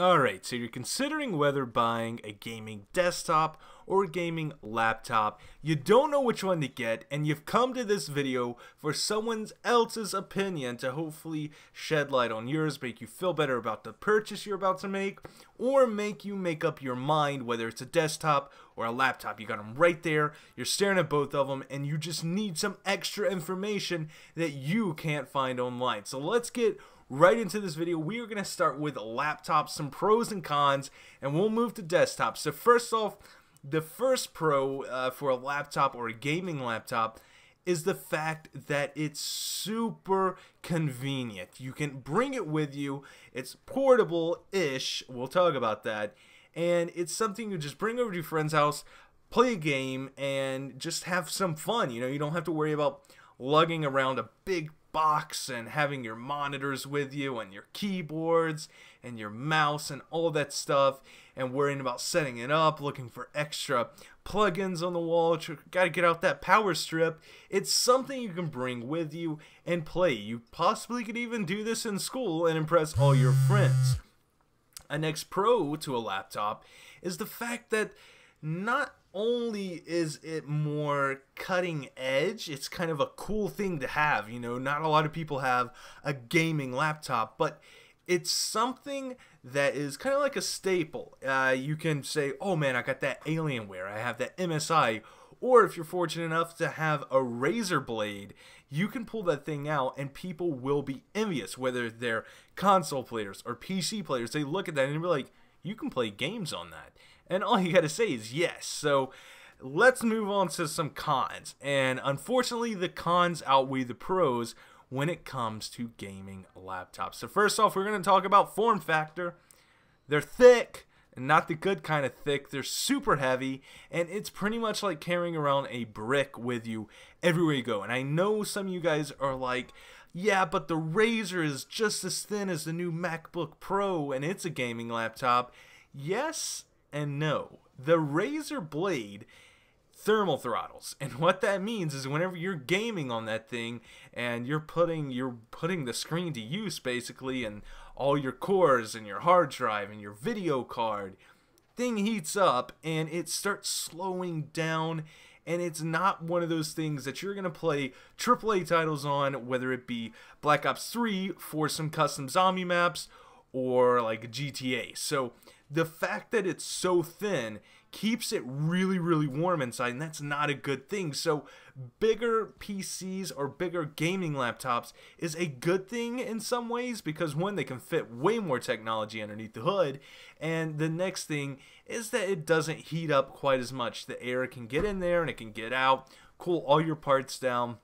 Alright, so you're considering whether buying a gaming desktop or gaming laptop, you don't know which one to get, and you've come to this video for someone else's opinion to hopefully shed light on yours, make you feel better about the purchase you're about to make, or make you make up your mind whether it's a desktop or a laptop. You got them right there, you're staring at both of them, and you just need some extra information that you can't find online. So let's get right into this video. We are going to start with laptops, some pros and cons, and we'll move to desktops. So first off, the first pro for a laptop or a gaming laptop is the fact that it's super convenient. You can bring it with you. It's portable-ish. We'll talk about that. And it's something you just bring over to your friend's house, play a game, and just have some fun. You know, you don't have to worry about lugging around a big box and having your monitors with you and your keyboards and your mouse and all that stuff and worrying about setting it up, looking for extra plugins on the wall. Gotta get out that power strip. It's something you can bring with you and play. You possibly could even do this in school and impress all your friends. A next pro to a laptop is the fact that not only is it more cutting edge, it's kind of a cool thing to have. You know, not a lot of people have a gaming laptop, but it's something that is kind of like a staple. You can say, oh man, I got that Alienware, I have that MSI, or if you're fortunate enough to have a Razer Blade, you can pull that thing out and people will be envious, whether they're console players or PC players. They look at that and be like, you can play games on that. And all you gotta say is yes. So let's move on to some cons. And unfortunately, the cons outweigh the pros when it comes to gaming laptops. So first off, we're gonna talk about form factor. They're thick, and not the good kind of thick. They're super heavy, and it's pretty much like carrying around a brick with you everywhere you go. And I know some of you guys are like, yeah, but the Razer is just as thin as the new MacBook Pro, and it's a gaming laptop. Yes and no. The Razer Blade thermal throttles, and what that means is whenever you're gaming on that thing and you're putting the screen to use basically, and all your cores and your hard drive and your video card, thing heats up and it starts slowing down. And it's not one of those things that you're going to play AAA titles on, whether it be Black Ops 3 for some custom zombie maps or like GTA. So the fact that it's so thin keeps it really, really warm inside, and that's not a good thing. So bigger PCs or bigger gaming laptops is a good thing in some ways because, one, they can fit way more technology underneath the hood, and the next thing is that it doesn't heat up quite as much. The air can get in there and it can get out, cool all your parts down,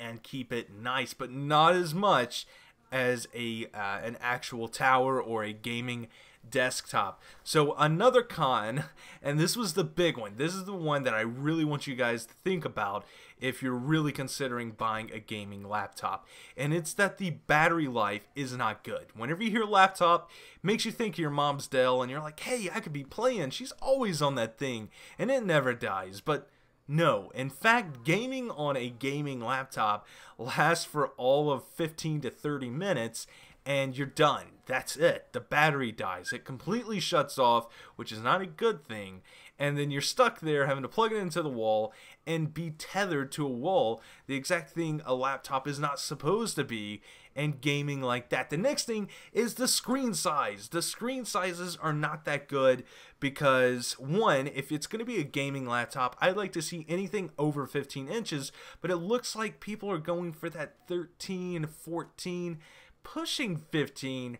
and keep it nice, but not as much as an actual tower or a gaming desktop. So another con, and this was the big one, this is the one that I really want you guys to think about if you're really considering buying a gaming laptop, and it's that the battery life is not good. Whenever you hear laptop, it makes you think of your mom's Dell, and you're like, hey, I could be playing, she's always on that thing and it never dies. But no, in fact, gaming on a gaming laptop lasts for all of 15 to 30 minutes and you're done. That's it. The battery dies. It completely shuts off, which is not a good thing. And then you're stuck there having to plug it into the wall and be tethered to a wall, the exact thing a laptop is not supposed to be, and gaming like that. The next thing is the screen size. The screen sizes are not that good because, one, if it's going to be a gaming laptop, I'd like to see anything over 15 inches, but it looks like people are going for that 13, 14, pushing 15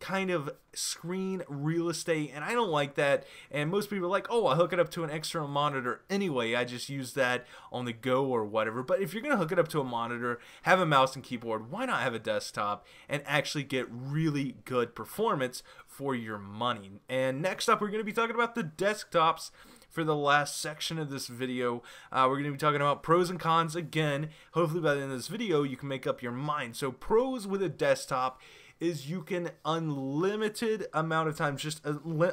kind of screen real estate, and I don't like that. And most people are like, oh, I hook it up to an external monitor anyway, I just use that on the go or whatever. But if you're gonna hook it up to a monitor, have a mouse and keyboard, why not have a desktop and actually get really good performance for your money? And next up, we're gonna be talking about the desktops for the last section of this video. We're going to be talking about pros and cons again. Hopefully by the end of this video you can make up your mind. So pros with a desktop is you can unlimited amount of times, just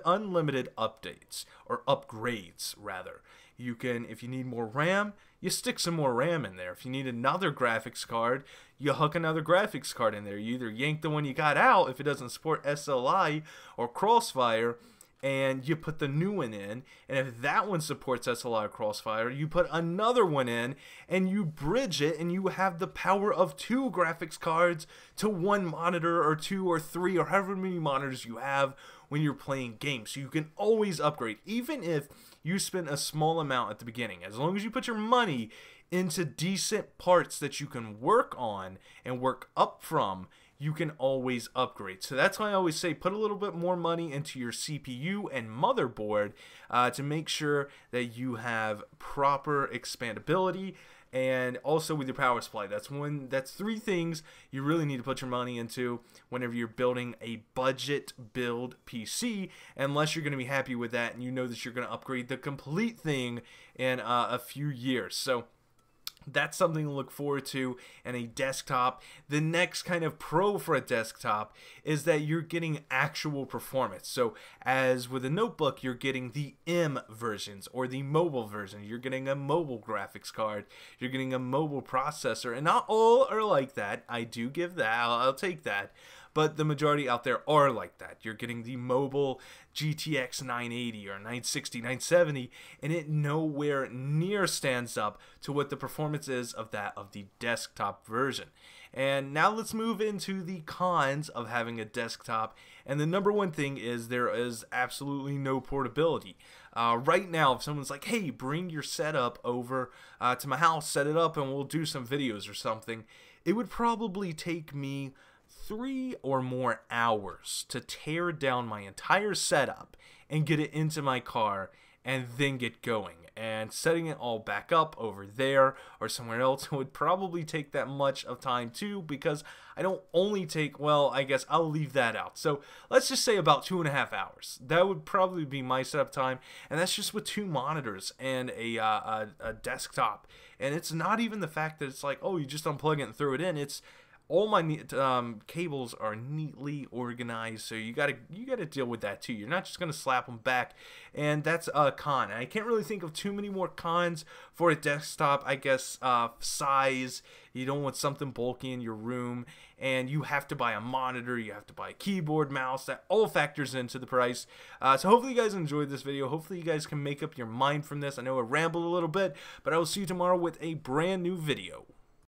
unlimited updates or upgrades rather. You can, if you need more RAM, you stick some more RAM in there. If you need another graphics card, you hook another graphics card in there. You either yank the one you got out if it doesn't support SLI or Crossfire, and you put the new one in, and if that one supports SLI or Crossfire, you put another one in, and you bridge it, and you have the power of two graphics cards to one monitor or two or three or however many monitors you have when you're playing games. So you can always upgrade, even if you spend a small amount at the beginning. As long as you put your money into decent parts that you can work on and work up from, you can always upgrade. So that's why I always say put a little bit more money into your CPU and motherboard to make sure that you have proper expandability, and also with your power supply. That's three things you really need to put your money into whenever you're building a budget build PC, unless you're going to be happy with that and you know that you're going to upgrade the complete thing in a few years. So that's something to look forward to in a desktop. The next kind of pro for a desktop is that you're getting actual performance. So as with a notebook, you're getting the M versions or the mobile version. You're getting a mobile graphics card. You're getting a mobile processor. And not all are like that. I do give that. I'll take that. But the majority out there are like that. You're getting the mobile GTX 980 or 960, 970, and it nowhere near stands up to what the performance is of that of the desktop version. And now let's move into the cons of having a desktop. And the number one thing is there is absolutely no portability. Right now, if someone's like, hey, bring your setup over to my house, set it up, and we'll do some videos or something, it would probably take me 3 or more hours to tear down my entire setup and get it into my car and then get going. And setting it all back up over there or somewhere else would probably take that much of time too, because I don't only take, well, I guess I'll leave that out. So let's just say about 2.5 hours. That would probably be my setup time, and that's just with 2 monitors and a desktop. And it's not even the fact that it's like, oh, you just unplug it and throw it in. It's all my cables are neatly organized, so you gotta deal with that too. You're not just gonna slap them back, and that's a con. And I can't really think of too many more cons for a desktop. I guess size. You don't want something bulky in your room, and you have to buy a monitor. You have to buy a keyboard, mouse. That all factors into the price. So hopefully you guys enjoyed this video. Hopefully you guys can make up your mind from this. I know I rambled a little bit, but I will see you tomorrow with a brand new video.